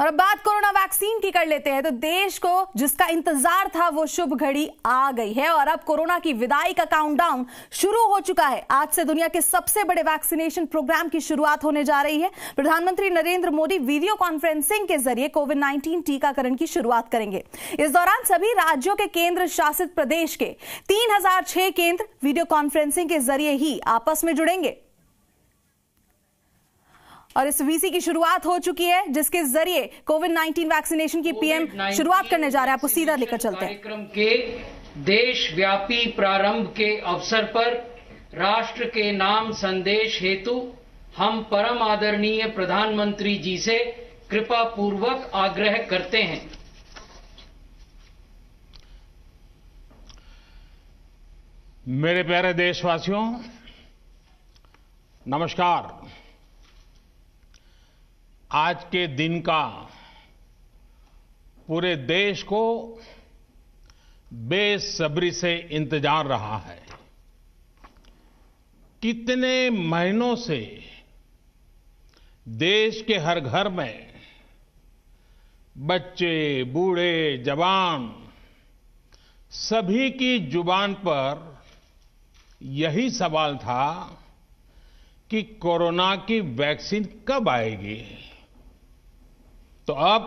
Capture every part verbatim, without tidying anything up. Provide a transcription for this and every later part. और अब बात कोरोना वैक्सीन की कर लेते हैं। तो देश को जिसका इंतजार था वो शुभ घड़ी आ गई है और अब कोरोना की विदाई का काउंटडाउन शुरू हो चुका है। आज से दुनिया के सबसे बड़े वैक्सीनेशन प्रोग्राम की शुरुआत होने जा रही है। प्रधानमंत्री नरेंद्र मोदी वीडियो कॉन्फ्रेंसिंग के जरिए कोविड नाइन्टीन टीकाकरण की शुरुआत करेंगे। इस दौरान सभी राज्यों के केंद्र शासित प्रदेश के तीन हजार छह केंद्र वीडियो कॉन्फ्रेंसिंग के जरिए ही आपस में जुड़ेंगे और इस वीसी की शुरुआत हो चुकी है जिसके जरिए कोविड नाइन्टीन वैक्सीनेशन की पीएम शुरुआत करने जा रहे हैं। आपको सीधा लेकर चलते हैं। कार्यक्रम के देशव्यापी प्रारंभ के अवसर पर राष्ट्र के नाम संदेश हेतु हम परम आदरणीय प्रधानमंत्री जी से कृपा पूर्वक आग्रह करते हैं। मेरे प्यारे देशवासियों, नमस्कार। आज के दिन का पूरे देश को बेसब्री से इंतजार रहा है। कितने महीनों से देश के हर घर में बच्चे, बूढ़े, जवान सभी की जुबान पर यही सवाल था कि कोरोना की वैक्सीन कब आएगी। तो अब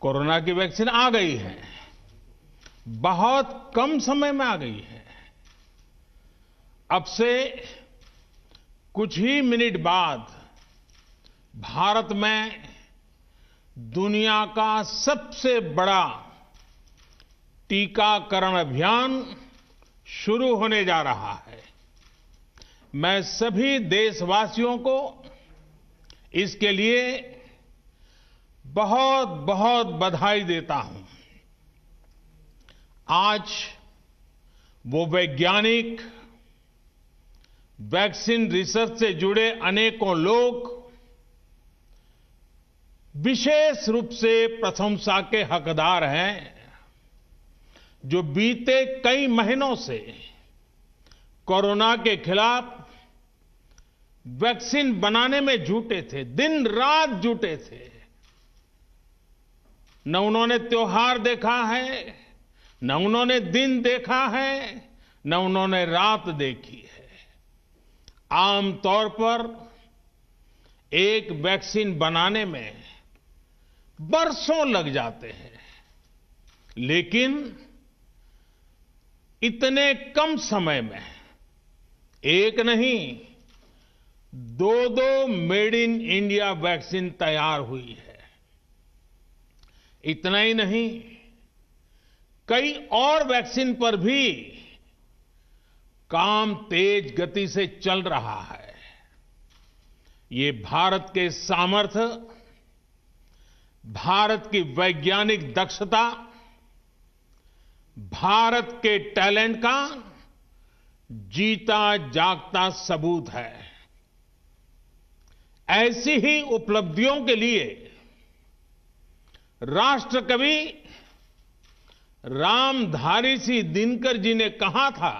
कोरोना की वैक्सीन आ गई है, बहुत कम समय में आ गई है। अब से कुछ ही मिनट बाद भारत में दुनिया का सबसे बड़ा टीकाकरण अभियान शुरू होने जा रहा है। मैं सभी देशवासियों को इसके लिए बहुत बहुत बधाई देता हूं। आज वो वैज्ञानिक, वैक्सीन रिसर्च से जुड़े अनेकों लोग विशेष रूप से प्रशंसा के हकदार हैं जो बीते कई महीनों से कोरोना के खिलाफ वैक्सीन बनाने में जुटे थे, दिन रात जुटे थे। न उन्होंने त्योहार देखा है, न उन्होंने दिन देखा है, न उन्होंने रात देखी है। आम तौर पर एक वैक्सीन बनाने में बरसों लग जाते हैं, लेकिन इतने कम समय में एक नहीं, दो दो मेड इन इंडिया वैक्सीन तैयार हुई है। इतना ही नहीं, कई और वैक्सीन पर भी काम तेज गति से चल रहा है। ये भारत के सामर्थ्य, भारत की वैज्ञानिक दक्षता, भारत के टैलेंट का जीता जागता सबूत है। ऐसी ही उपलब्धियों के लिए राष्ट्रकवि रामधारी सिंह दिनकर जी ने कहा था,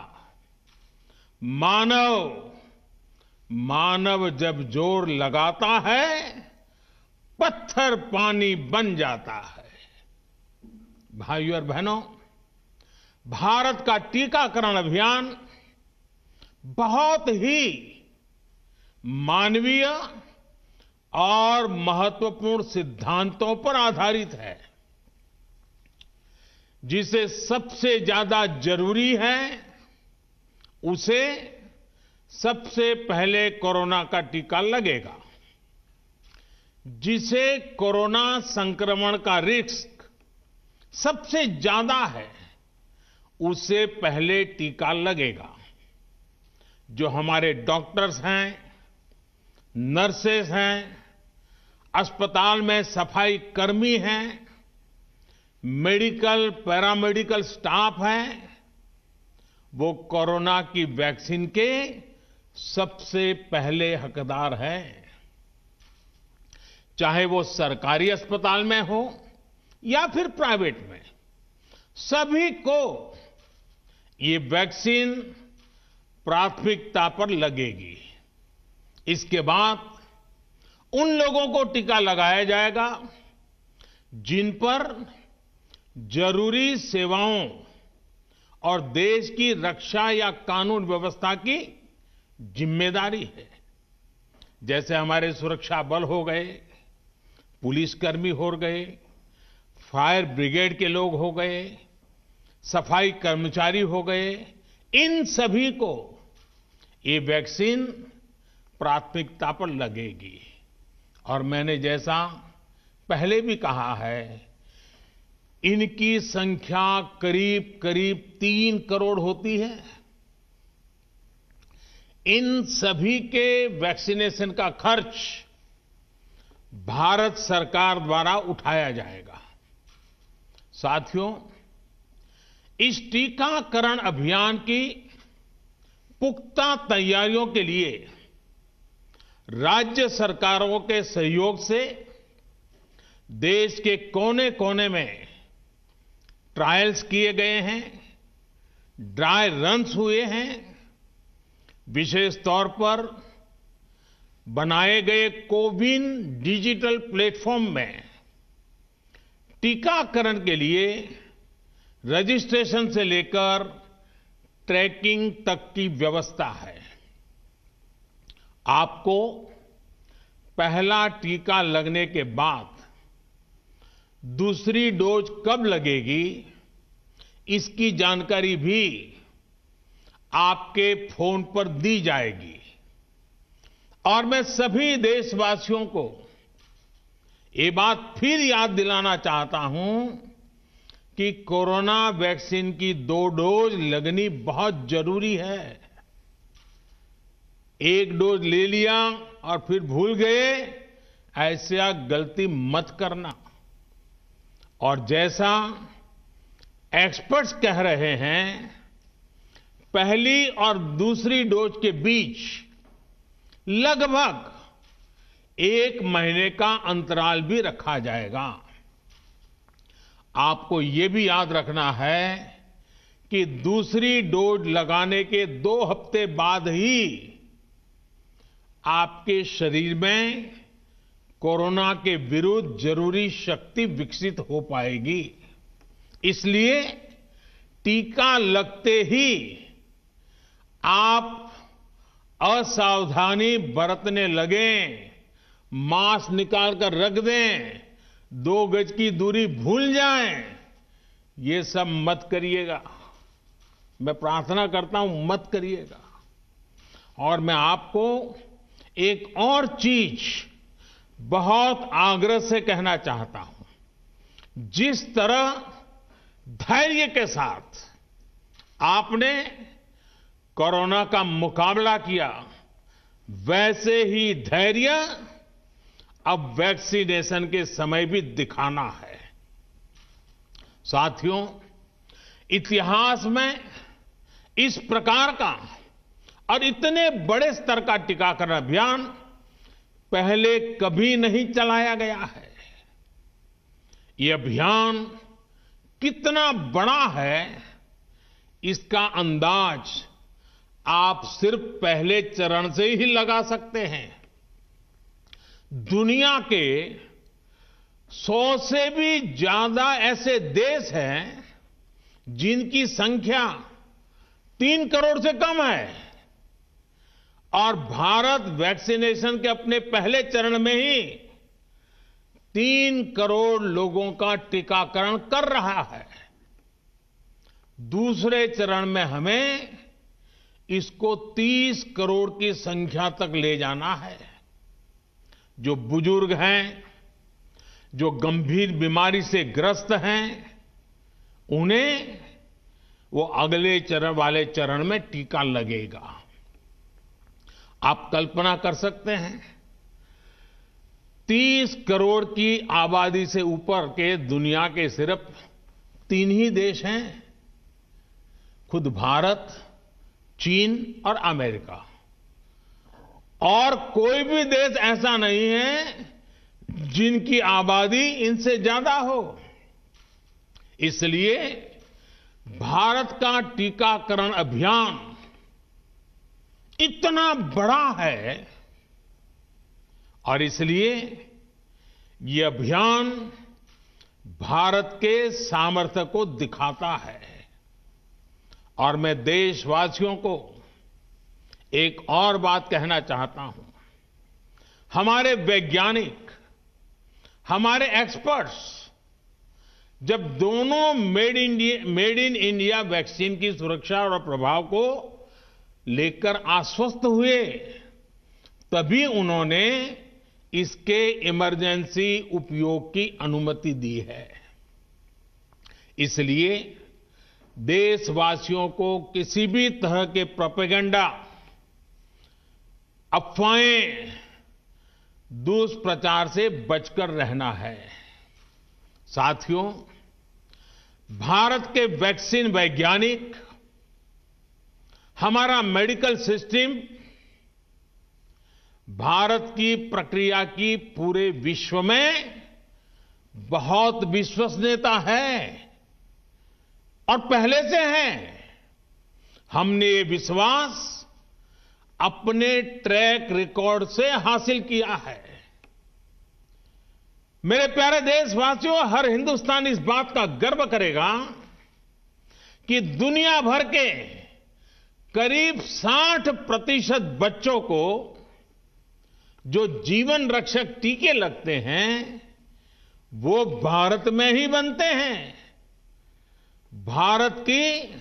मानव मानव जब जोर लगाता है पत्थर पानी बन जाता है। भाइयों और बहनों, भारत का टीकाकरण अभियान बहुत ही मानवीय और महत्वपूर्ण सिद्धांतों पर आधारित है, जिसे सबसे ज्यादा जरूरी है उसे सबसे पहले कोरोना का टीका लगेगा। जिसे कोरोना संक्रमण का रिस्क सबसे ज्यादा है उसे पहले टीका लगेगा। जो हमारे डॉक्टर्स हैं, नर्सेस हैं, अस्पताल में सफाई कर्मी हैं, मेडिकल पैरामेडिकल स्टाफ हैं, वो कोरोना की वैक्सीन के सबसे पहले हकदार हैं। चाहे वो सरकारी अस्पताल में हो या फिर प्राइवेट में, सभी को ये वैक्सीन प्राथमिकता पर लगेगी। इसके बाद उन लोगों को टीका लगाया जाएगा जिन पर जरूरी सेवाओं और देश की रक्षा या कानून व्यवस्था की जिम्मेदारी है, जैसे हमारे सुरक्षा बल हो गए, पुलिसकर्मी हो गए, फायर ब्रिगेड के लोग हो गए, सफाई कर्मचारी हो गए। इन सभी को ये वैक्सीन प्राथमिकता पर लगेगी। और मैंने जैसा पहले भी कहा है, इनकी संख्या करीब करीब तीन करोड़ होती है। इन सभी के वैक्सीनेशन का खर्च भारत सरकार द्वारा उठाया जाएगा। साथियों, इस टीकाकरण अभियान की पुख्ता तैयारियों के लिए राज्य सरकारों के सहयोग से देश के कोने कोने में ट्रायल्स किए गए हैं, ड्राई रन्स हुए हैं। विशेष तौर पर बनाए गए कोविन डिजिटल प्लेटफॉर्म में टीकाकरण के लिए रजिस्ट्रेशन से लेकर ट्रैकिंग तक की व्यवस्था है। आपको पहला टीका लगने के बाद दूसरी डोज कब लगेगी, इसकी जानकारी भी आपके फोन पर दी जाएगी। और मैं सभी देशवासियों को ये बात फिर याद दिलाना चाहता हूं कि कोरोना वैक्सीन की दो डोज लगनी बहुत जरूरी है। एक डोज ले लिया और फिर भूल गए, ऐसा गलती मत करना। और जैसा एक्सपर्ट्स कह रहे हैं, पहली और दूसरी डोज के बीच लगभग एक महीने का अंतराल भी रखा जाएगा। आपको ये भी याद रखना है कि दूसरी डोज लगाने के दो हफ्ते बाद ही आपके शरीर में कोरोना के विरुद्ध जरूरी शक्ति विकसित हो पाएगी। इसलिए टीका लगते ही आप असावधानी बरतने लगें, मास्क निकाल कर रख दें, दो गज की दूरी भूल जाएं, ये सब मत करिएगा। मैं प्रार्थना करता हूं मत करिएगा। और मैं आपको एक और चीज बहुत आग्रह से कहना चाहता हूं। जिस तरह धैर्य के साथ आपने कोरोना का मुकाबला किया, वैसे ही धैर्य अब वैक्सीनेशन के समय भी दिखाना है। साथियों, इतिहास में इस प्रकार का और इतने बड़े स्तर का टीकाकरण अभियान पहले कभी नहीं चलाया गया है। ये अभियान कितना बड़ा है, इसका अंदाज आप सिर्फ पहले चरण से ही लगा सकते हैं। दुनिया के सौ से भी ज्यादा ऐसे देश हैं जिनकी संख्या तीन करोड़ से कम है, और भारत वैक्सीनेशन के अपने पहले चरण में ही तीन करोड़ लोगों का टीकाकरण कर रहा है। दूसरे चरण में हमें इसको तीस करोड़ की संख्या तक ले जाना है। जो बुजुर्ग हैं, जो गंभीर बीमारी से ग्रस्त हैं, उन्हें वो अगले चरण वाले चरण में टीका लगेगा। आप कल्पना कर सकते हैं, तीस करोड़ की आबादी से ऊपर के दुनिया के सिर्फ तीन ही देश हैं, खुद भारत, चीन और अमेरिका। और कोई भी देश ऐसा नहीं है जिनकी आबादी इनसे ज्यादा हो। इसलिए भारत का टीकाकरण अभियान इतना बड़ा है और इसलिए ये अभियान भारत के सामर्थ्य को दिखाता है। और मैं देशवासियों को एक और बात कहना चाहता हूं, हमारे वैज्ञानिक, हमारे एक्सपर्ट्स जब दोनों made India made in India vaccine की सुरक्षा और प्रभाव को लेकर आश्वस्त हुए, तभी उन्होंने इसके इमरजेंसी उपयोग की अनुमति दी है। इसलिए देशवासियों को किसी भी तरह के प्रोपेगेंडा, अफवाहें, दुष्प्रचार से बचकर रहना है। साथियों, भारत के वैक्सीन वैज्ञानिक, हमारा मेडिकल सिस्टम भारत की प्रक्रिया की पूरे विश्व में बहुत विश्वसनीयता है और पहले से है। हमने ये विश्वास अपने ट्रैक रिकॉर्ड से हासिल किया है। मेरे प्यारे देशवासियों, हर हिंदुस्तानी इस बात का गर्व करेगा कि दुनिया भर के करीब साठ प्रतिशत बच्चों को जो जीवन रक्षक टीके लगते हैं वो भारत में ही बनते हैं। भारत की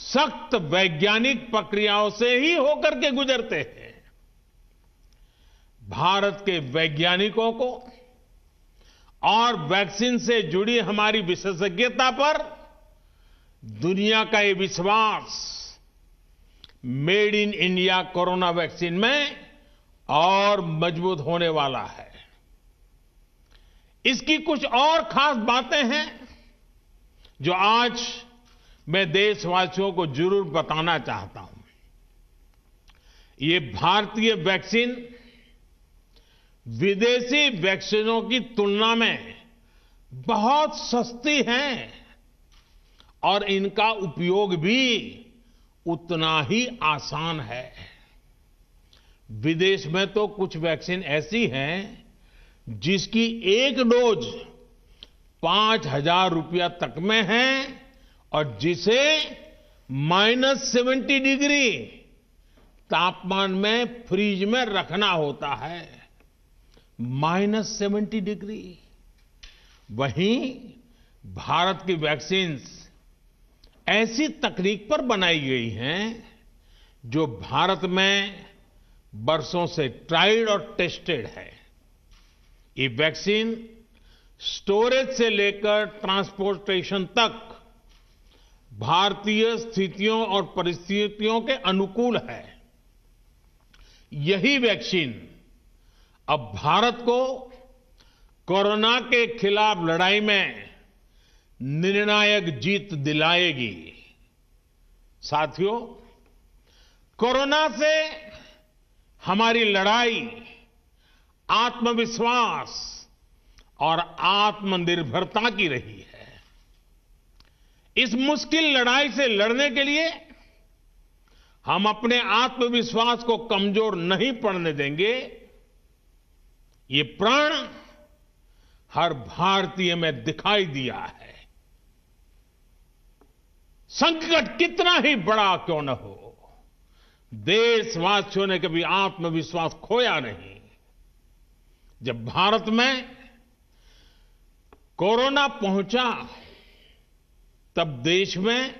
सख्त वैज्ञानिक प्रक्रियाओं से ही होकर के गुजरते हैं। भारत के वैज्ञानिकों को और वैक्सीन से जुड़ी हमारी विशेषज्ञता पर दुनिया का ये विश्वास made in India corona vaccine में और मजबूत होने वाला है। इसकी कुछ और खास बातें हैं जो आज मैं देशवासियों को जरूर बताना चाहता हूं। ये भारतीय वैक्सीन विदेशी वैक्सीनों की तुलना में बहुत सस्ती हैं और इनका उपयोग भी उतना ही आसान है। विदेश में तो कुछ वैक्सीन ऐसी हैं जिसकी एक डोज पांच हजार रुपया तक में है और जिसे माइनस सेवेंटी डिग्री तापमान में फ्रीज में रखना होता है, माइनस सेवेंटी डिग्री। वहीं भारत की वैक्सीन्स ऐसी तकनीक पर बनाई गई हैं जो भारत में बरसों से ट्राइड और टेस्टेड है। ये वैक्सीन स्टोरेज से लेकर ट्रांसपोर्टेशन तक भारतीय स्थितियों और परिस्थितियों के अनुकूल है। यही वैक्सीन अब भारत को कोरोना के खिलाफ लड़ाई में निर्णायक जीत दिलाएगी। साथियों, कोरोना से हमारी लड़ाई आत्मविश्वास और आत्मनिर्भरता की रही है। इस मुश्किल लड़ाई से लड़ने के लिए हम अपने आत्मविश्वास को कमजोर नहीं पड़ने देंगे। ये प्रण हर भारतीय में दिखाई दिया है। संकट कितना ही बड़ा क्यों न हो, देशवासियों ने कभी आत्मविश्वास खोया नहीं। जब भारत में कोरोना पहुंचा, तब देश में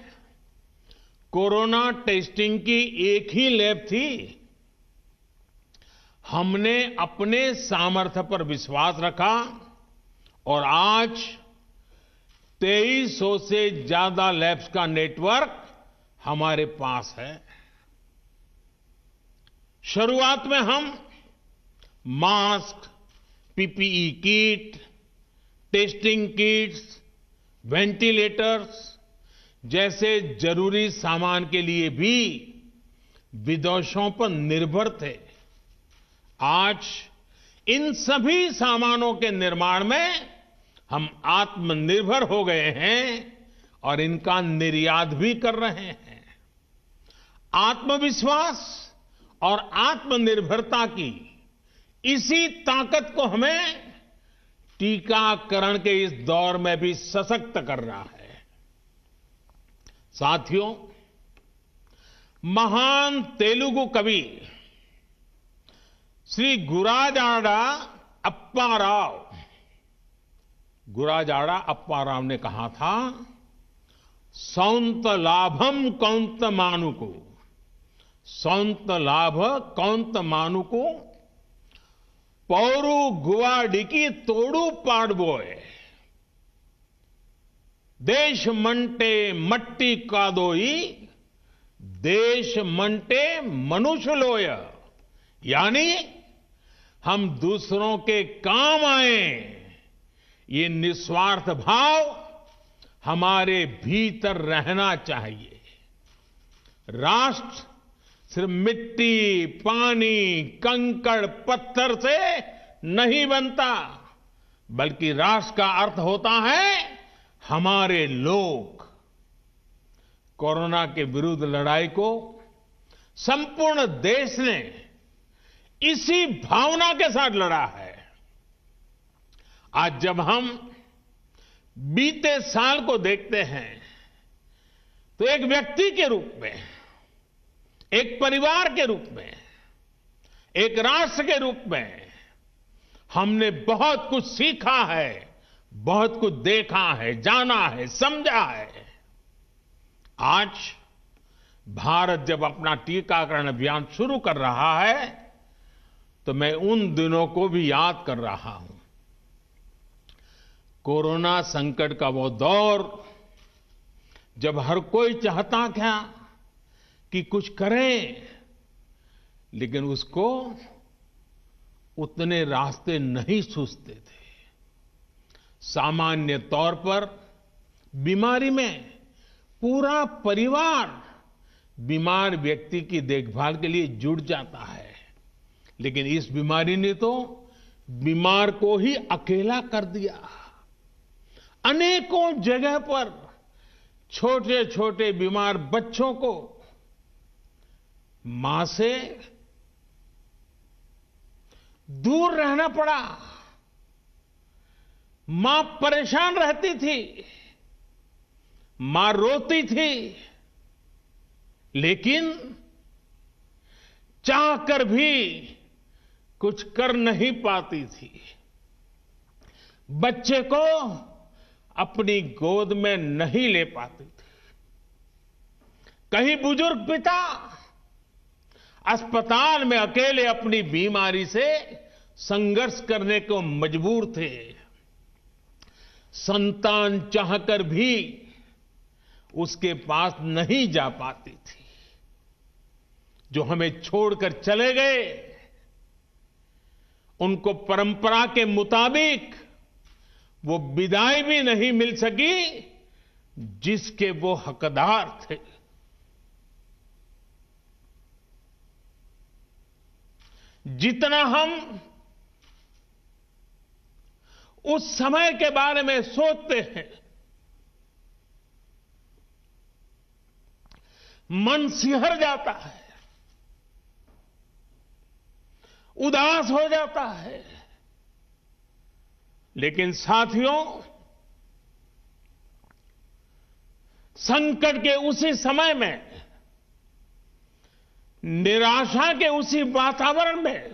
कोरोना टेस्टिंग की एक ही लैब थी। हमने अपने सामर्थ्य पर विश्वास रखा और आज तेईस सौ से ज्यादा लैब्स का नेटवर्क हमारे पास है। शुरुआत में हम mask, PPE kit, testing kits, ventilators जैसे जरूरी सामान के लिए भी विदेशों पर निर्भर थे। आज इन सभी सामानों के निर्माण में हम आत्मनिर्भर हो गए हैं और इनका निर्यात भी कर रहे हैं। आत्मविश्वास और आत्मनिर्भरता की इसी ताकत को हमें टीकाकरण के इस दौर में भी सशक्त करना है। साथियों, महान तेलुगु कवि श्री गुराजाडा अप्पा राव गुराजाडा अप्पा राव ने कहा था, सौंत लाभम कौंत मानु को सौंत लाभ कौंत मानु को पौरु गुवाडिकी तोड़ू पाड़बोए देश मंटे मट्टी कादोई देश मंटे मनुष्य लोय। यानी हम दूसरों के काम आए, ये निस्वार्थ भाव हमारे भीतर रहना चाहिए। राष्ट्र सिर्फ मिट्टी, पानी, कंकड़, पत्थर से नहीं बनता, बल्कि राष्ट्र का अर्थ होता है हमारे लोग। कोरोना के विरुद्ध लड़ाई को संपूर्ण देश ने इसी भावना के साथ लड़ा है। आज जब हम बीते साल को देखते हैं तो एक व्यक्ति के रूप में, एक परिवार के रूप में, एक राष्ट्र के रूप में हमने बहुत कुछ सीखा है, बहुत कुछ देखा है, जाना है, समझा है। आज भारत जब अपना टीकाकरण अभियान शुरू कर रहा है तो मैं उन दिनों को भी याद कर रहा हूं। कोरोना संकट का वो दौर जब हर कोई चाहता था कि कुछ करें, लेकिन उसको उतने रास्ते नहीं सूझते थे। सामान्य तौर पर बीमारी में पूरा परिवार बीमार व्यक्ति की देखभाल के लिए जुट जाता है, लेकिन इस बीमारी ने तो बीमार को ही अकेला कर दिया। अनेकों जगह पर छोटे छोटे बीमार बच्चों को मां से दूर रहना पड़ा। मां परेशान रहती थी, मां रोती थी, लेकिन चाहकर भी कुछ कर नहीं पाती थी। बच्चे को अपनी गोद में नहीं ले पाती थी। कहीं बुजुर्ग पिता अस्पताल में अकेले अपनी बीमारी से संघर्ष करने को मजबूर थे। संतान चाहकर भी उसके पास नहीं जा पाती थी। जो हमें छोड़कर चले गए, उनको परंपरा के मुताबिक वो विदाई भी नहीं मिल सकी जिसके वो हकदार थे। जितना हम उस समय के बारे में सोचते हैं, मन सिहर जाता है, उदास हो जाता है। लेकिन साथियों, संकट के उसी समय में, निराशा के उसी वातावरण में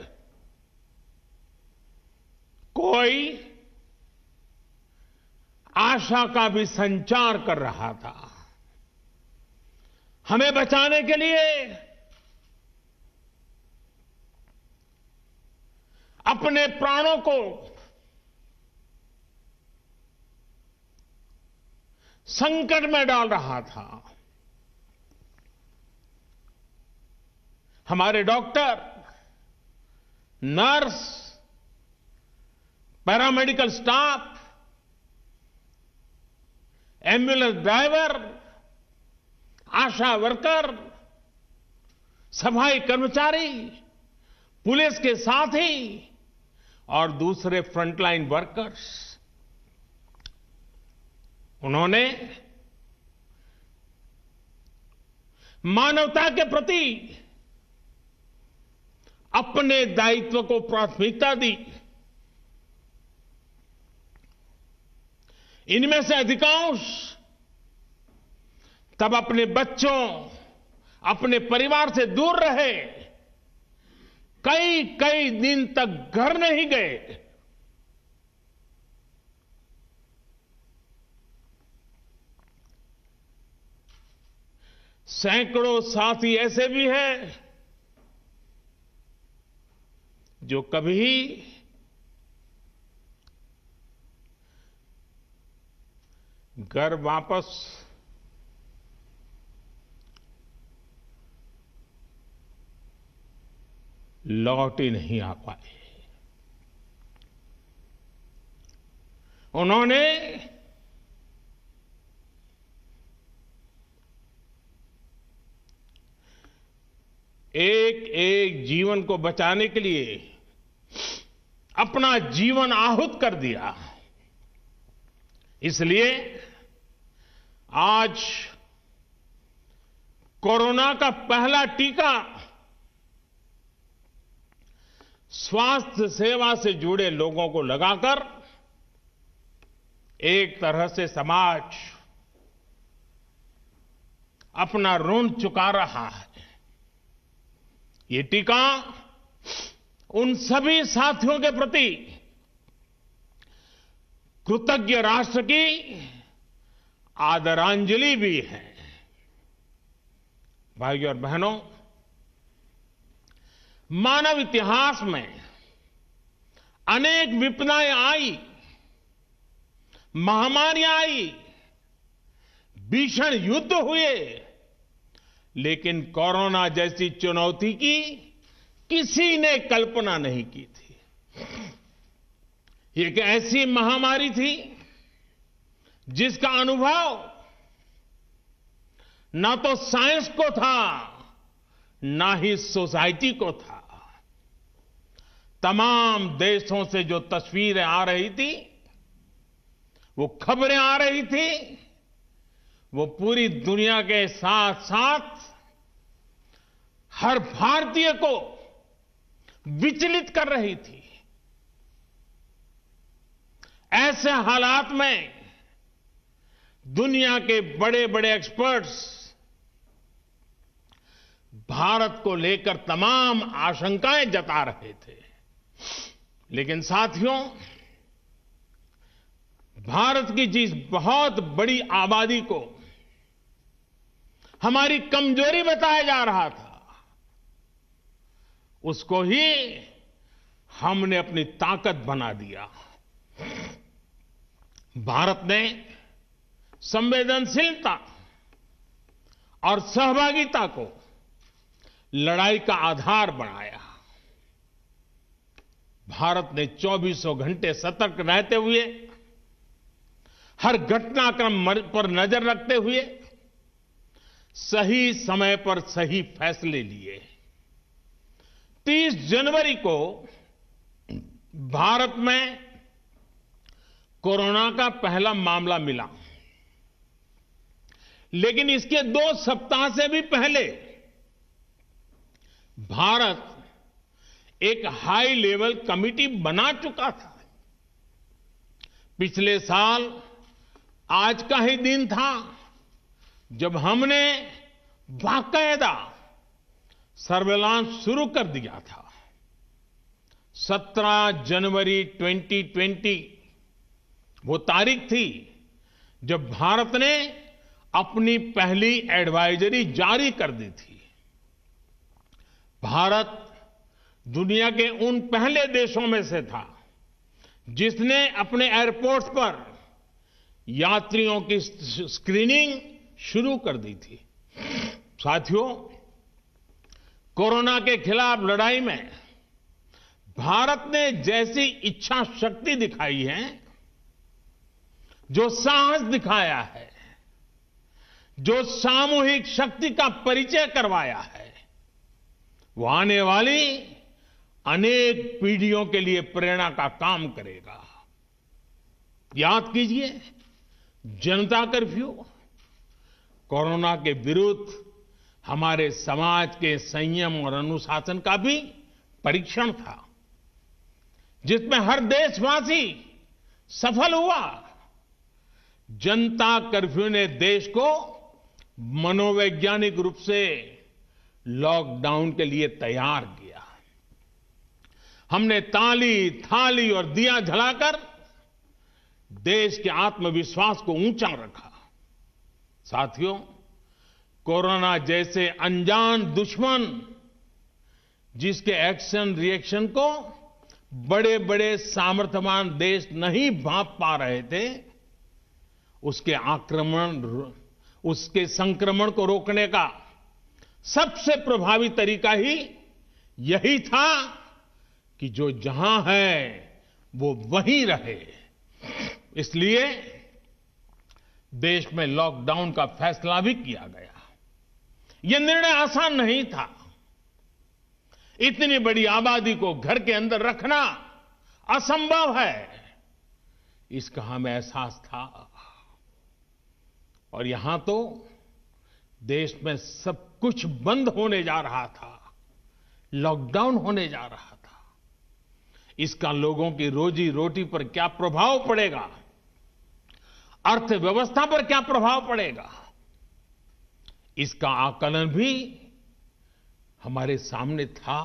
कोई आशा का भी संचार कर रहा था। हमें बचाने के लिए अपने प्राणों को संकट में डाल रहा था। हमारे doctor, nurse, paramedical staff, ambulance driver, आशा वर्कर, सफाई कर्मचारी, पुलिस के साथी और दूसरे फ्रंटलाइन वर्कर्स, उन्होंने मानवता के प्रति अपने दायित्व को प्राथमिकता दी। इनमें से अधिकांश तब अपने बच्चों, अपने परिवार से दूर रहे, कई कई दिन तक घर नहीं गए। सैकड़ों साथी ऐसे भी हैं जो कभी घर वापस लौट ही नहीं आ पाए। उन्होंने एक एक जीवन को बचाने के लिए अपना जीवन आहुत कर दिया। इसलिए आज कोरोना का पहला टीका स्वास्थ्य सेवा से जुड़े लोगों को लगाकर एक तरह से समाज अपना ऋण चुका रहा है। ये टीका उन सभी साथियों के प्रति कृतज्ञ राष्ट्र की आदरांजलि भी है। भाइयों और बहनों, मानव इतिहास में अनेक विपदाएं आई, महामारियां आई, भीषण युद्ध हुए, लेकिन कोरोना जैसी चुनौती की किसी ने कल्पना नहीं की थी। ये एक ऐसी महामारी थी जिसका अनुभव ना तो साइंस को था, ना ही सोसाइटी को था। तमाम देशों से जो तस्वीरें आ रही थी, वो खबरें आ रही थी, वो पूरी दुनिया के साथ साथ हर भारतीय को विचलित कर रही थी। ऐसे हालात में दुनिया के बड़े बड़े एक्सपर्ट्स भारत को लेकर तमाम आशंकाएं जता रहे थे। लेकिन साथियों, भारत की जिस बहुत बड़ी आबादी को हमारी कमजोरी बताया जा रहा था, उसको ही हमने अपनी ताकत बना दिया। भारत ने संवेदनशीलता और सहभागिता को लड़ाई का आधार बनाया। भारत ने चौबीसों घंटे सतर्क रहते हुए, हर घटनाक्रम पर नजर रखते हुए, सही समय पर सही फैसले लिए। तीस जनवरी को भारत में कोरोना का पहला मामला मिला, लेकिन इसके दो सप्ताह से भी पहले भारत एक हाई लेवल कमिटी बना चुका था। पिछले साल आज का ही दिन था जब हमने बाकायदा सर्वेलांस शुरू कर दिया था। सत्रह जनवरी दो हज़ार बीस वो तारीख थी जब भारत ने अपनी पहली एडवाइजरी जारी कर दी थी। भारत दुनिया के उन पहले देशों में से था जिसने अपने एयरपोर्ट्स पर यात्रियों की स्क्रीनिंग शुरू कर दी थी। साथियों, कोरोना के खिलाफ लड़ाई में भारत ने जैसी इच्छा शक्ति दिखाई है, जो साहस दिखाया है, जो सामूहिक शक्ति का परिचय करवाया है, वो आने वाली अनेक पीढ़ियों के लिए प्रेरणा का काम करेगा। याद कीजिए, जनता कर्फ्यू कोरोना के विरुद्ध हमारे समाज के संयम और अनुशासन का भी परीक्षण था जिसमें हर देशवासी सफल हुआ। जनता कर्फ्यू ने देश को मनोवैज्ञानिक रूप से लॉकडाउन के लिए तैयार किया। हमने ताली थाली और दिया जलाकर देश के आत्मविश्वास को ऊंचा रखा। साथियों, कोरोना जैसे अनजान दुश्मन जिसके एक्शन रिएक्शन को बड़े बड़े सामर्थ्यवान देश नहीं भांप पा रहे थे, उसके आक्रमण उसके संक्रमण को रोकने का सबसे प्रभावी तरीका ही यही था कि जो जहां है वो वहीं रहे। इसलिए देश में लॉकडाउन का फैसला भी किया गया। यह निर्णय आसान नहीं था। इतनी बड़ी आबादी को घर के अंदर रखना असंभव है, इसका हमें एहसास था। और यहां तो देश में सब कुछ बंद होने जा रहा था, लॉकडाउन होने जा रहा था। इसका लोगों की रोजी रोटी पर क्या प्रभाव पड़ेगा, अर्थव्यवस्था पर क्या प्रभाव पड़ेगा, इसका आकलन भी हमारे सामने था।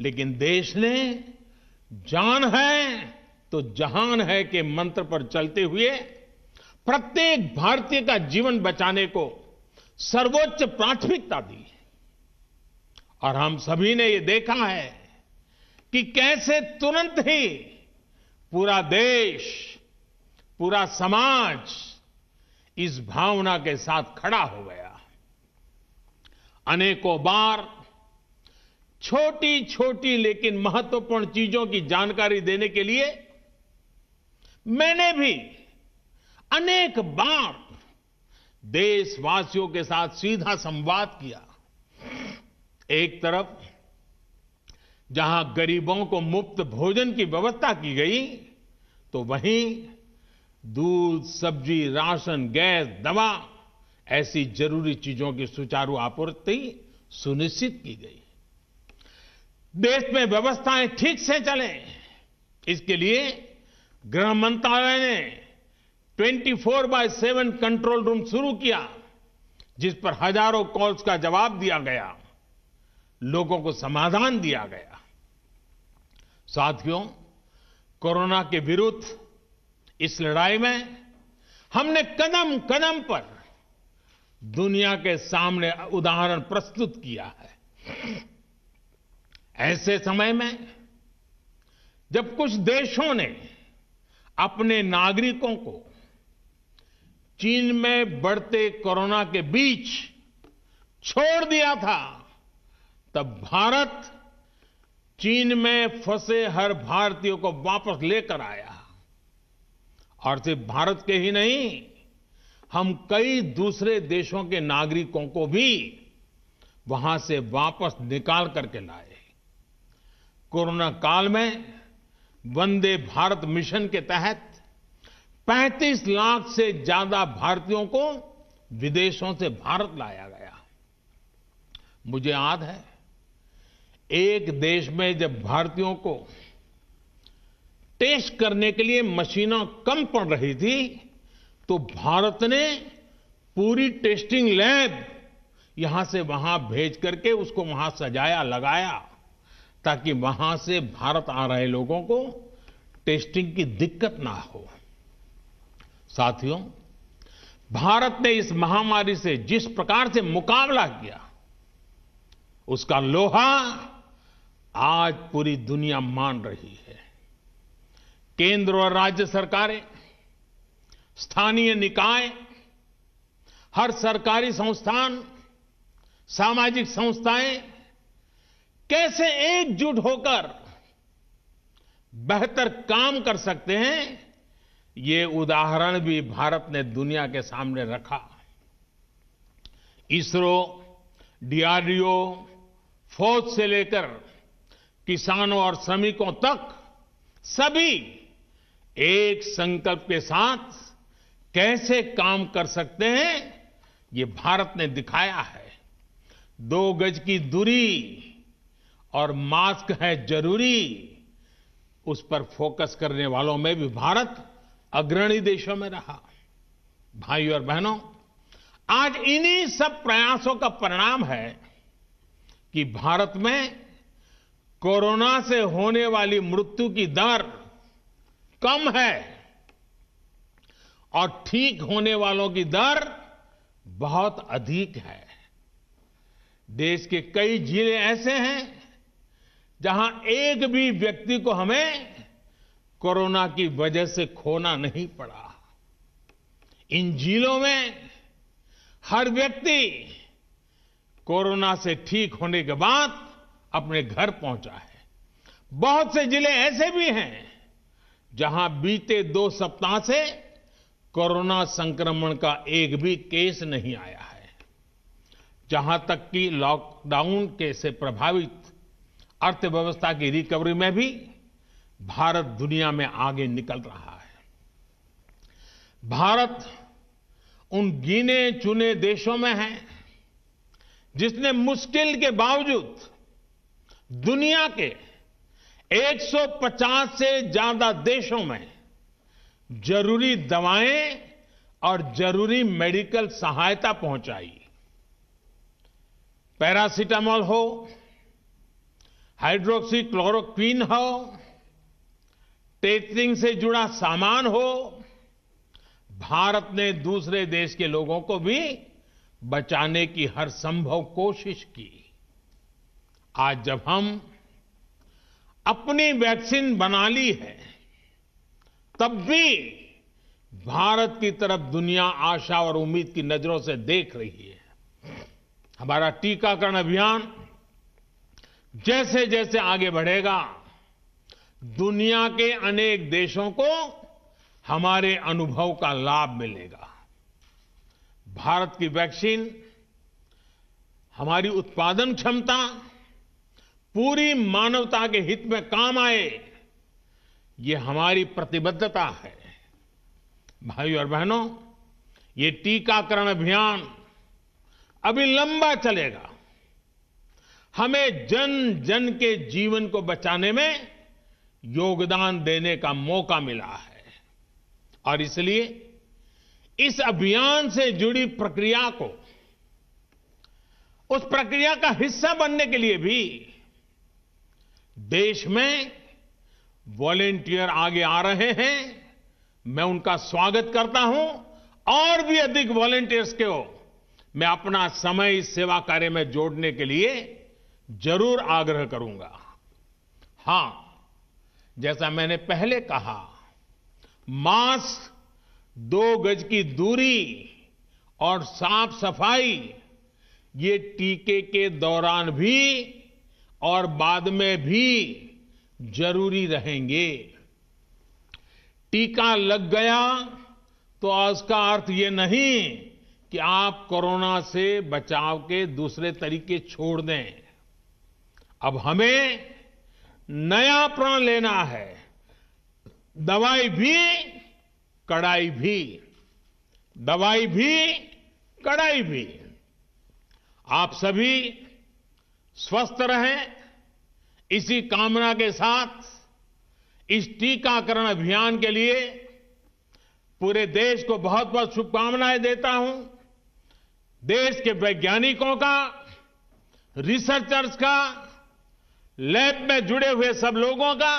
लेकिन देश ने जान है तो जहान है के मंत्र पर चलते हुए प्रत्येक भारतीय का जीवन बचाने को सर्वोच्च प्राथमिकता दी। और हम सभी ने ये देखा है कि कैसे तुरंत ही पूरा देश, पूरा समाज इस भावना के साथ खड़ा हो गया। अनेकों बार छोटी छोटी लेकिन महत्वपूर्ण चीजों की जानकारी देने के लिए मैंने भी अनेक बार देशवासियों के साथ सीधा संवाद किया। एक तरफ जहां गरीबों को मुफ्त भोजन की व्यवस्था की गई, तो वहीं दूध, सब्जी, राशन, गैस, दवा ऐसी जरूरी चीजों की सुचारू आपूर्ति सुनिश्चित की गई। देश में व्यवस्थाएं ठीक से चलें, इसके लिए गृह मंत्रालय ने चौबीस बाय सात कंट्रोल रूम शुरू किया, जिस पर हजारों कॉल्स का जवाब दिया गया, लोगों को समाधान दिया गया। साथियों, कोरोना के विरुद्ध इस लड़ाई में हमने कदम कदम पर दुनिया के सामने उदाहरण प्रस्तुत किया है। ऐसे समय में जब कुछ देशों ने अपने नागरिकों को चीन में बढ़ते कोरोना के बीच छोड़ दिया था, तब भारत चीन में फंसे हर भारतीय को वापस लेकर आया। और सिर्फ भारत के ही नहीं, हम कई दूसरे देशों के नागरिकों को भी वहां से वापस निकाल करके लाए। कोरोना काल में वंदे भारत मिशन के तहत पैंतीस लाख से ज्यादा भारतीयों को विदेशों से भारत लाया गया। मुझे याद है, एक देश में जब भारतीयों को टेस्ट करने के लिए मशीनें कम पड़ रही थी, तो भारत ने पूरी टेस्टिंग लैब यहां से वहां भेज करके उसको वहां सजाया लगाया, ताकि वहां से भारत आ रहे लोगों को टेस्टिंग की दिक्कत ना हो। साथियों, भारत ने इस महामारी से जिस प्रकार से मुकाबला किया, उसका लोहा आज पूरी दुनिया मान रही है। केंद्र और राज्य सरकारें, स्थानीय निकाय, हर सरकारी संस्थान, सामाजिक संस्थाएं कैसे एकजुट होकर बेहतर काम कर सकते हैं, ये उदाहरण भी भारत ने दुनिया के सामने रखा। इसरो, डीआरडीओ, फौज से लेकर किसानों और श्रमिकों तक सभी एक संकल्प के साथ कैसे काम कर सकते हैं, ये भारत ने दिखाया है। दो गज की दूरी और मास्क है जरूरी, उस पर फोकस करने वालों में भी भारत अग्रणी देशों में रहा। भाइयों और बहनों, आज इन्हीं सब प्रयासों का परिणाम है कि भारत में कोरोना से होने वाली मृत्यु की दर कम है और ठीक होने वालों की दर बहुत अधिक है। देश के कई जिले ऐसे हैं जहां एक भी व्यक्ति को हमें कोरोना की वजह से खोना नहीं पड़ा। इन जिलों में हर व्यक्ति कोरोना से ठीक होने के बाद अपने घर पहुंचा है। बहुत से जिले ऐसे भी हैं जहां बीते दो सप्ताह से कोरोना संक्रमण का एक भी केस नहीं आया है। जहां तक कि लॉकडाउन के से प्रभावित अर्थव्यवस्था की रिकवरी में भी भारत दुनिया में आगे निकल रहा है। भारत उन गिने चुने देशों में है जिसने मुश्किल के बावजूद दुनिया के एक सौ पचास से ज्यादा देशों में जरूरी दवाएं और जरूरी मेडिकल सहायता पहुंचाई। पैरासिटामॉल हो, हाइड्रोक्सीक्लोरोक्विन हो, टेस्टिंग से जुड़ा सामान हो, भारत ने दूसरे देश के लोगों को भी बचाने की हर संभव कोशिश की। आज जब हम अपनी वैक्सीन बना ली है, तब भी भारत की तरफ दुनिया आशा और उम्मीद की नजरों से देख रही है। हमारा टीकाकरण अभियान जैसे जैसे आगे बढ़ेगा, दुनिया के अनेक देशों को हमारे अनुभव का लाभ मिलेगा। भारत की वैक्सीन हमारी उत्पादन क्षमता, पूरी मानवता के हित में काम आए, ये हमारी प्रतिबद्धता है। भाइयों और बहनों, ये टीकाकरण अभियान अभी लंबा चलेगा। हमें जन जन के जीवन को बचाने में योगदान देने का मौका मिला है और इसलिए इस अभियान से जुड़ी प्रक्रिया को, उस प्रक्रिया का हिस्सा बनने के लिए भी देश में वॉलेंटियर आगे आ रहे हैं। मैं उनका स्वागत करता हूं और भी अधिक वॉलेंटियर्स को मैं अपना समय इस सेवा कार्य में जोड़ने के लिए जरूर आग्रह करूंगा। हां, जैसा मैंने पहले कहा, मास्क, दो गज की दूरी और साफ सफाई ये टीके के दौरान भी और बाद में भी जरूरी रहेंगे। टीका लग गया तो उसका अर्थ ये नहीं कि आप कोरोना से बचाव के दूसरे तरीके छोड़ दें। अब हमें नया प्रण लेना है, दवाई भी कड़ाई भी, दवाई भी कड़ाई भी। आप सभी स्वस्थ रहें, इसी कामना के साथ इस टीकाकरण अभियान के लिए पूरे देश को बहुत बहुत शुभकामनाएं देता हूं। देश के वैज्ञानिकों का, रिसर्चर्स का, लैब में जुड़े हुए सब लोगों का,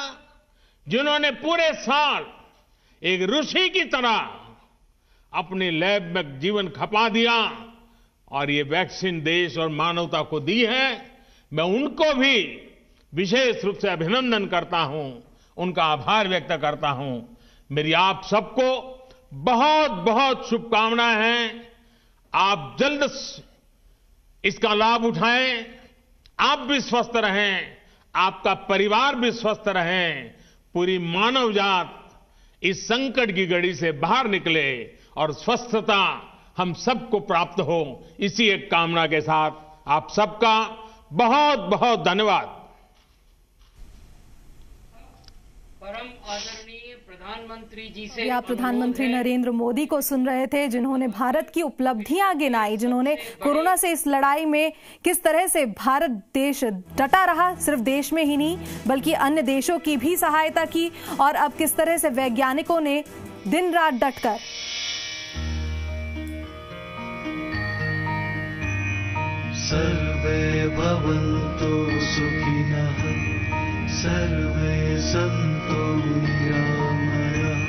जिन्होंने पूरे साल एक ऋषि की तरह अपने लैब में जीवन खपा दिया और ये वैक्सीन देश और मानवता को दी है, मैं उनको भी विशेष रूप से अभिनंदन करता हूं, उनका आभार व्यक्त करता हूं। मेरी आप सबको बहुत बहुत शुभकामनाएं हैं। आप जल्द इसका लाभ उठाएं, आप भी स्वस्थ रहें, आपका परिवार भी स्वस्थ रहें, पूरी मानवजात इस संकट की घड़ी से बाहर निकले और स्वस्थता हम सबको प्राप्त हो, इसी एक कामना के साथ आप सबका बहुत बहुत धन्यवाद। परम प्रधानमंत्री जी से या प्रधानमंत्री नरेंद्र मोदी को सुन रहे थे, जिन्होंने भारत की उपलब्धियां गिनाई, जिन्होंने कोरोना से इस लड़ाई में किस तरह से भारत देश डटा रहा, सिर्फ देश में ही नहीं बल्कि अन्य देशों की भी सहायता की, और अब किस तरह से वैज्ञानिकों ने दिन रात डटकर सर्वे भवन्तु सुखिनः सर्वे सन्तु निरामयाः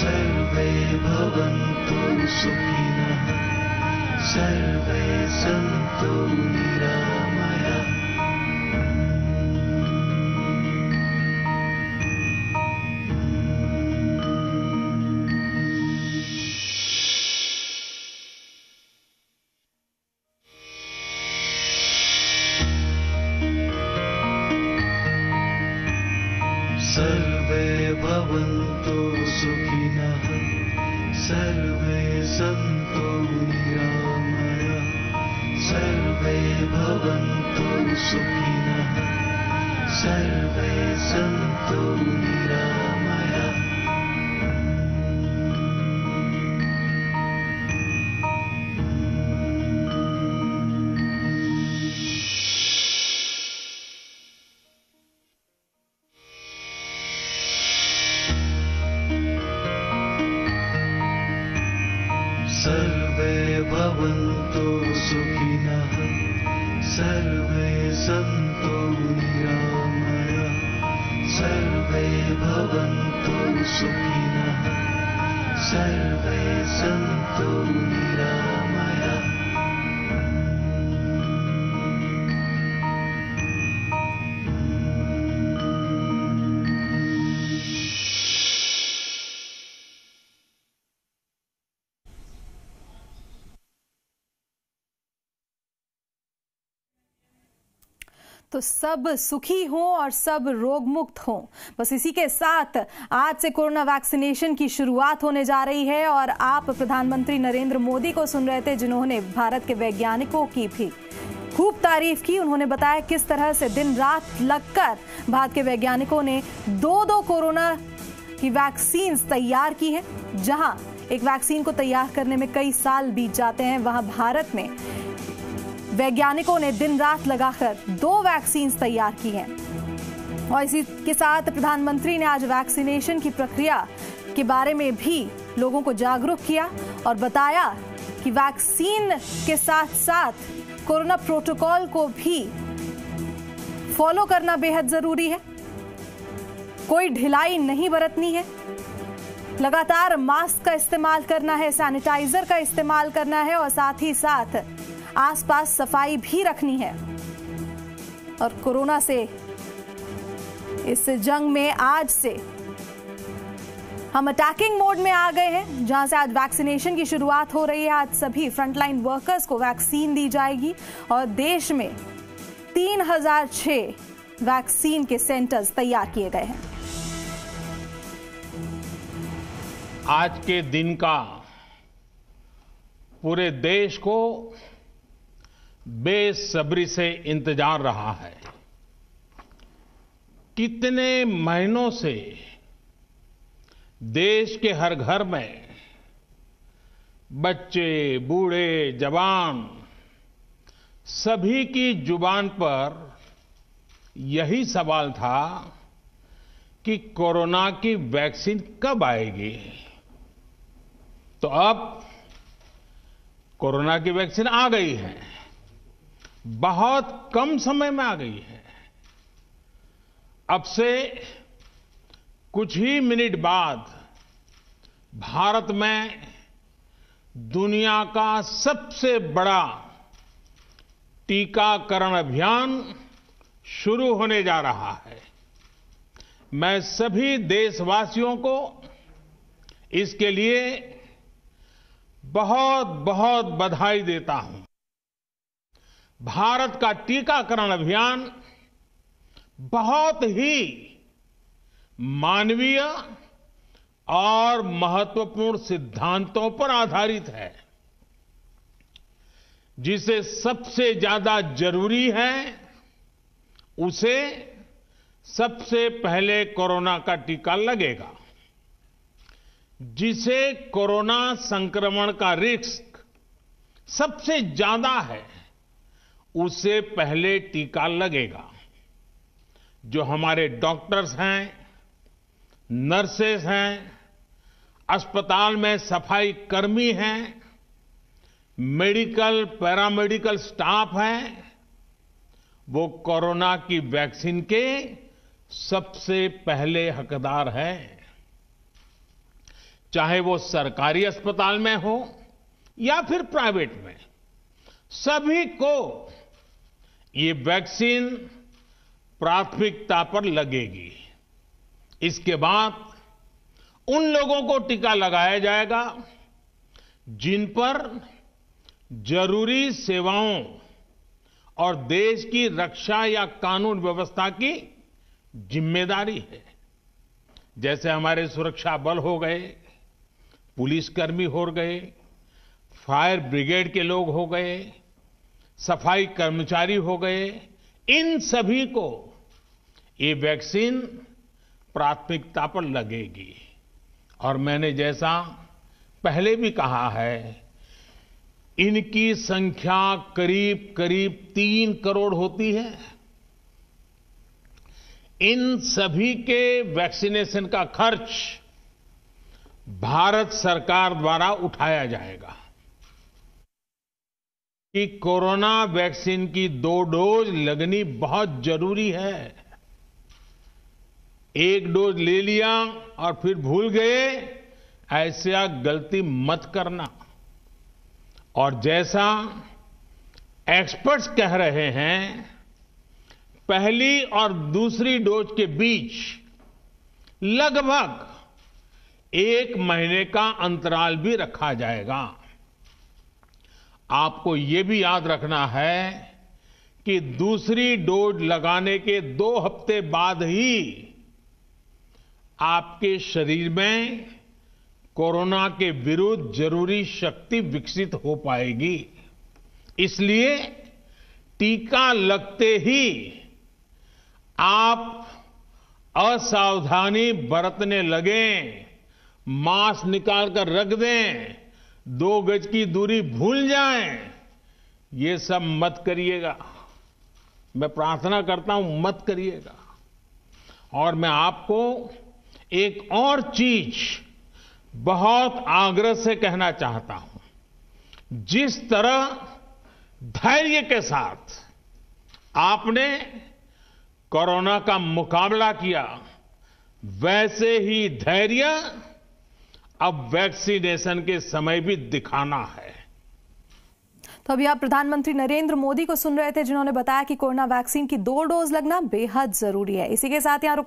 सर्वे भवन्तु सुखिनः सर्वे सन्तु निरामयाः। तो सब सुखी हों और सब रोगमुक्त हों, बस इसी के साथ आज से कोरोना वैक्सीनेशन की शुरुआत होने जा रही है। और आप प्रधानमंत्री नरेंद्र मोदी को सुन रहे थे, जिन्होंने भारत के वैज्ञानिकों की भी खूब तारीफ की। उन्होंने बताया किस तरह से दिन रात लगकर भारत के वैज्ञानिकों ने दो दो कोरोना की वैक्सीन तैयार की है। जहां एक वैक्सीन को तैयार करने में कई साल बीत जाते हैं, वहां भारत में वैज्ञानिकों ने दिन रात लगाकर दो वैक्सीन तैयार की हैं। और इसी के साथ प्रधानमंत्री ने आज वैक्सीनेशन की प्रक्रिया के बारे में भी लोगों को जागरूक किया और बताया कि वैक्सीन के साथ साथ कोरोना प्रोटोकॉल को भी फॉलो करना बेहद जरूरी है, कोई ढिलाई नहीं बरतनी है, लगातार मास्क का इस्तेमाल करना है, सैनिटाइजर का इस्तेमाल करना है और साथ ही साथ आसपास सफाई भी रखनी है। और कोरोना से इस जंग में आज से हम अटैकिंग मोड में आ गए हैं, जहां से आज वैक्सीनेशन की शुरुआत हो रही है। आज सभी फ्रंटलाइन वर्कर्स को वैक्सीन दी जाएगी और देश में तीन हजार छह वैक्सीन के सेंटर्स तैयार किए गए हैं। आज के दिन का पूरे देश को बेसब्री से इंतजार रहा है। कितने महीनों से देश के हर घर में बच्चे, बूढ़े, जवान सभी की जुबान पर यही सवाल था कि कोरोना की वैक्सीन कब आएगी। तो अब कोरोना की वैक्सीन आ गई है, बहुत कम समय में आ गई है। अब से कुछ ही मिनट बाद भारत में दुनिया का सबसे बड़ा टीकाकरण अभियान शुरू होने जा रहा है। मैं सभी देशवासियों को इसके लिए बहुत बहुत बधाई देता हूं। भारत का टीकाकरण अभियान बहुत ही मानवीय और महत्वपूर्ण सिद्धांतों पर आधारित है, जिसे सबसे ज्यादा जरूरी है उसे सबसे पहले कोरोना का टीका लगेगा, जिसे कोरोना संक्रमण का रिस्क सबसे ज्यादा है, उसे पहले टीका लगेगा। जो हमारे डॉक्टर्स हैं, नर्सेस हैं, अस्पताल में सफाई कर्मी हैं, मेडिकल पैरामेडिकल स्टाफ हैं, वो कोरोना की वैक्सीन के सबसे पहले हकदार हैं, चाहे वो सरकारी अस्पताल में हो या फिर प्राइवेट में। सभी को ये वैक्सीन प्राथमिकता पर लगेगी। इसके बाद उन लोगों को टीका लगाया जाएगा जिन पर जरूरी सेवाओं और देश की रक्षा या कानून व्यवस्था की जिम्मेदारी है, जैसे हमारे सुरक्षा बल हो गए, पुलिसकर्मी हो गए, फायर ब्रिगेड के लोग हो गए, सफाई कर्मचारी हो गए। इन सभी को ये वैक्सीन प्राथमिकता पर लगेगी। और मैंने जैसा पहले भी कहा है, इनकी संख्या करीब करीब तीन करोड़ होती है। इन सभी के वैक्सीनेशन का खर्च भारत सरकार द्वारा उठाया जाएगा। कि कोरोना वैक्सीन की दो डोज लगनी बहुत जरूरी है। एक डोज ले लिया और फिर भूल गए, ऐसी गलती मत करना। और जैसा एक्सपर्ट्स कह रहे हैं, पहली और दूसरी डोज के बीच लगभग एक महीने का अंतराल भी रखा जाएगा। आपको ये भी याद रखना है कि दूसरी डोज लगाने के दो हफ्ते बाद ही आपके शरीर में कोरोना के विरुद्ध जरूरी शक्ति विकसित हो पाएगी। इसलिए टीका लगते ही आप असावधानी बरतने लगें, मास्क निकाल कर रख दें, दो गज की दूरी भूल जाएं, ये सब मत करिएगा। मैं प्रार्थना करता हूं मत करिएगा। और मैं आपको एक और चीज बहुत आग्रह से कहना चाहता हूं। जिस तरह धैर्य के साथ आपने कोरोना का मुकाबला किया, वैसे ही धैर्य अब वैक्सीनेशन के समय भी दिखाना है। तो अभी आप प्रधानमंत्री नरेंद्र मोदी को सुन रहे थे, जिन्होंने बताया कि कोरोना वैक्सीन की दो डोज लगना बेहद जरूरी है। इसी के साथ यहां रुक